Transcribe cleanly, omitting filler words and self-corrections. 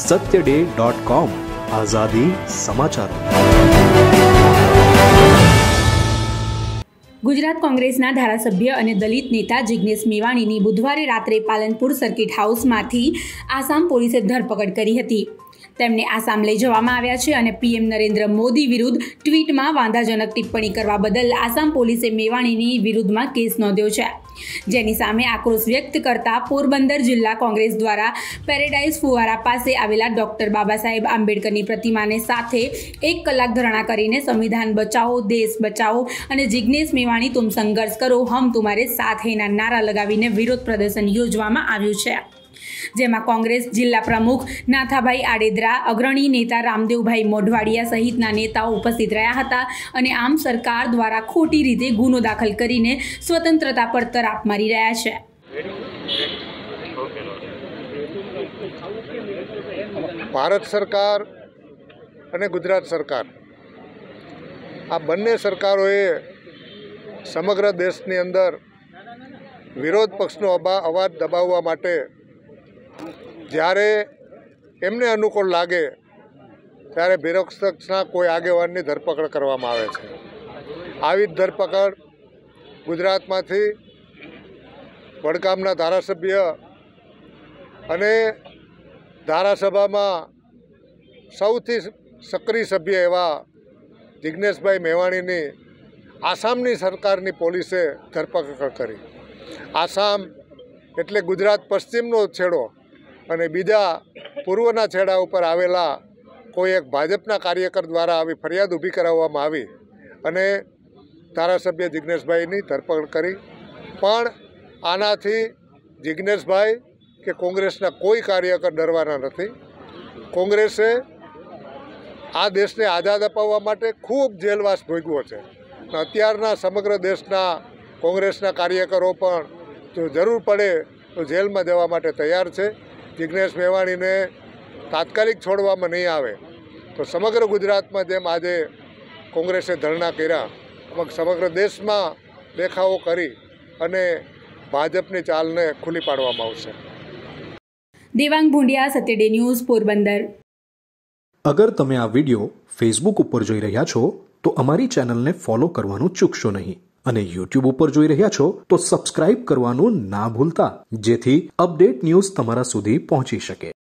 satyday.com आजादी समाचार। गुजरात कांग्रेसना धारासभ्य अने दलित नेता जिग्नेश मेवाणीनी बुधवारे रात्रे पालनपुर सर्किट हाउसमांथी आसाम पोलीसे धरपकड करी हती। तेमने आसाम लई जवामां आव्या छे अने पीएम नरेन्द्र मोदी विरुद्ध ट्वीटमां वांधाजनक टिप्पणी करवा बदल आसाम पोलीसे मेवाणीनी विरुद्धमां केस नोंध्यो छे, जेनी सामे आक्रोश व्यक्त करता पोरबंदर जिल्ला कांग्रेस द्वारा पेरेडाइज फुवारा पासे आवेला डॉक्टर बाबासाहेब आंबेडकरनी प्रतिमाने साथे 1 कलाक धरणा करीने संविधान बचाओ, देश बचाओ अने जिग्नेश मेवाणी तुम संघर्ष करो, हम तुम्हारे साथ हैना नारा लगावीने विरोध प्रदर्शन योजवामां आव्युं छे। जेमा कांग्रेस जिला प्रमुख नाथाभाई आडेदरा, अग्रणी नेता रामदेवभाई मोढवाडिया सहितना नेताओ उपस्थित रह्या हता अने आम सरकार द्वारा खोटी रीते गुनो दाखल करीने स्वतंत्रता पर तराप मारी रह्या छे। भारत सरकार अने गुजरात सरकार आ बंने सरकारोए समग्र देशनी अंदर विरोध पक्षनो अवाज दबाववा माटे જ્યારે એમને અનુકૂળ લાગે ત્યારે વિરોધપક્ષના કોઈ આગેવાનની ધરપકડ કરવામાં આવે છે। આવી જ ધરપકડ ગુજરાતમાંથી વડગામના ધારાસભ્ય અને ધારાસભામાં સૌથી સક્રિય સભ્ય એવા જિગ્નેશભાઈ મેવાણીની આસામની સરકારની પોલીસે ધરપકડ કરી। આસામ એટલે ગુજરાત પશ્ચિમનો છેડો અને બીજા પૂર્વના છેડા ઉપર આવેલા કોઈ એક ભાજપના કાર્યકર દ્વારા આવી ફરિયાદ ઊભી કરાવવામાં આવી અને ધારાસભ્ય જિગ્નેશભાઈની ધરપકડ કરી। પણ આનાથી જિગ્નેશભાઈ કે કોંગ્રેસના કોઈ કાર્યકર ડરવાના નથી। કોંગ્રેસે આ દેશને આઝાદ અપાવવા માટે ખૂબ જેલવાસ ભોગવ્યો છે। અત્યારના સમગ્ર દેશના કોંગ્રેસના કાર્યકરો પણ જો જરૂર પડે તો જેલમાં જવા માટે તૈયાર છે। जिग्नेश मेवाणी ने तात्कालिक छोड़वामां नहीं आवे तो समग्र गुजरात में जेम आज कांग्रेसे धरना कर्या, समग्र देश में देखावो करी अने भाजपनी चालने खुली पाडवामां आवशे। देवांग भूंडिया, सत्य न्यूज पोरबंदर। अगर तमे आ विडियो फेसबुक पर जोई रह्या छो तो अमारी चेनल ने फॉलो करवानुं चूकशो नहीं અને YouTube ઉપર જોઈ રહ્યા છો તો સબસ્ક્રાઇબ કરવાનું ના ભૂલતા, જેથી અપડેટ ન્યૂઝ તમારા સુધી પહોંચી શકે।